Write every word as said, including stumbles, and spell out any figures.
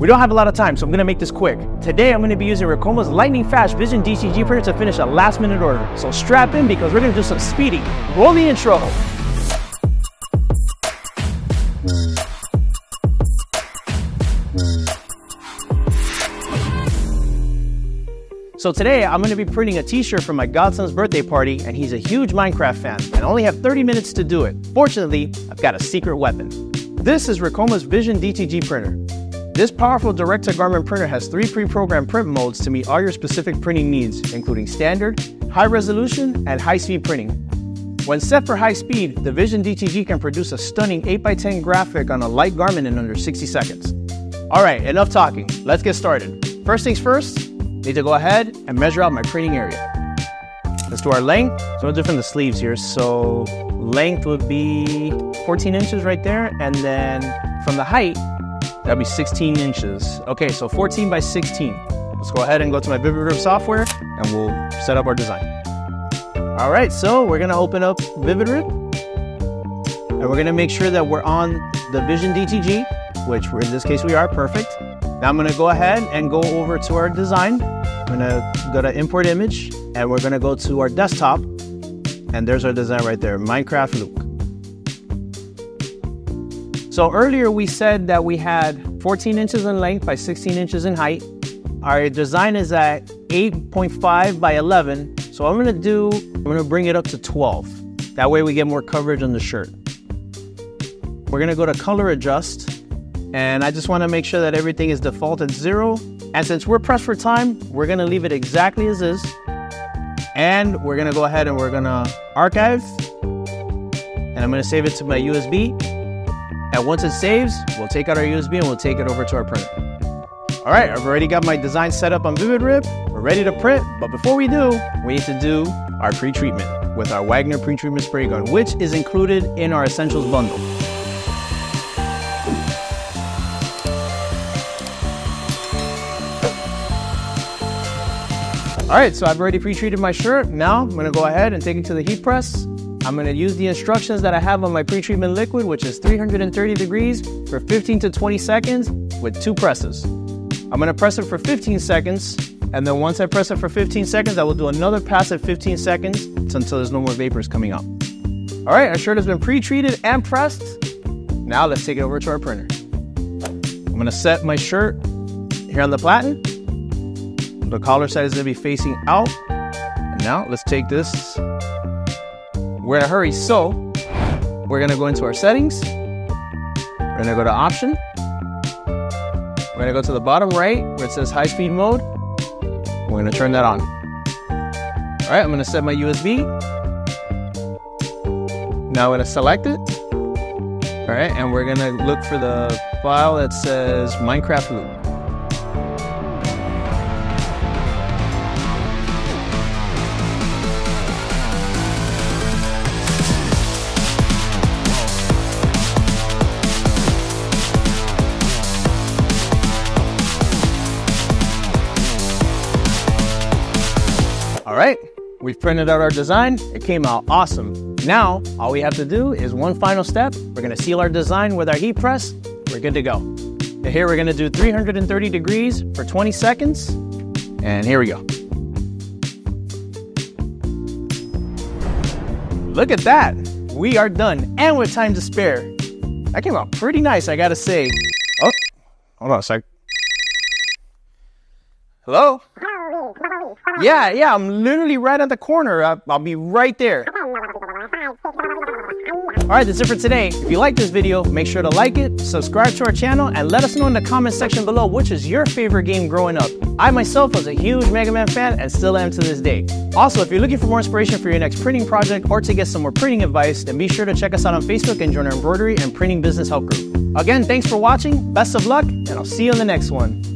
We don't have a lot of time, so I'm gonna make this quick. Today I'm gonna be using Ricoma's Lightning Fast Vision D T G Printer to finish a last minute order. So strap in because we're gonna do some speedy. Roll the intro. So today I'm gonna be printing a t-shirt for my godson's birthday party, and he's a huge Minecraft fan, and I only have thirty minutes to do it. Fortunately, I've got a secret weapon. This is Ricoma's Vision D T G printer. This powerful direct-to-garment printer has three pre-programmed print modes to meet all your specific printing needs, including standard, high resolution, and high-speed printing. When set for high speed, the Vision D T G can produce a stunning eight by ten graphic on a light garment in under sixty seconds. All right, enough talking, let's get started. First things first, need to go ahead and measure out my printing area. Let's do our length. So I'm gonna do it from the sleeves here. So length would be fourteen inches right there. And then from the height, that'd be sixteen inches. Okay, so fourteen by sixteen. Let's go ahead and go to my VividRIP software and we'll set up our design. All right, so we're gonna open up VividRIP and we're gonna make sure that we're on the Vision D T G, which in this case we are, perfect. Now I'm gonna go ahead and go over to our design. I'm gonna go to import image and we're gonna go to our desktop, and there's our design right there, Minecraft Luke. So earlier we said that we had fourteen inches in length by sixteen inches in height. Our design is at eight point five by eleven. So I'm gonna do, I'm gonna bring it up to twelve. That way we get more coverage on the shirt. We're gonna go to color adjust. And I just want to make sure that everything is default at zero. And since we're pressed for time, we're going to leave it exactly as is. And we're going to go ahead and we're going to archive. And I'm going to save it to my U S B. And once it saves, we'll take out our U S B and we'll take it over to our printer. All right, I've already got my design set up on VividRIP. We're ready to print. But before we do, we need to do our pre-treatment with our Wagner pre-treatment spray gun, which is included in our Essentials bundle. All right, so I've already pre-treated my shirt. Now I'm gonna go ahead and take it to the heat press. I'm gonna use the instructions that I have on my pre-treatment liquid, which is three hundred thirty degrees for fifteen to twenty seconds with two presses. I'm gonna press it for fifteen seconds, and then once I press it for fifteen seconds, I will do another pass at fifteen seconds until there's no more vapors coming up. All right, our shirt has been pre-treated and pressed. Now let's take it over to our printer. I'm gonna set my shirt here on the platen. The collar side is gonna be facing out. And now let's take this. We're in a hurry, so we're gonna go into our settings. We're gonna go to option. We're gonna go to the bottom right where it says high speed mode. We're gonna turn that on. All right, I'm gonna set my U S B. Now I'm gonna select it. All right, and we're gonna look for the file that says Minecraft Loop. Alright, we've printed out our design. It came out awesome. Now, all we have to do is one final step. We're gonna seal our design with our heat press. We're good to go. And here we're gonna do three hundred thirty degrees for twenty seconds. And here we go. Look at that. We are done, and with time to spare. That came out pretty nice, I gotta say. Oh, hold on a sec. Hello? Yeah, yeah, I'm literally right on the corner. I'll, I'll be right there. All right, that's it for today. If you like this video, make sure to like it, subscribe to our channel, and let us know in the comment section below which is your favorite game growing up. I myself was a huge Mega Man fan and still am to this day. Also, if you're looking for more inspiration for your next printing project or to get some more printing advice, then be sure to check us out on Facebook and join our embroidery and printing business help group. Again, thanks for watching, best of luck, and I'll see you in the next one.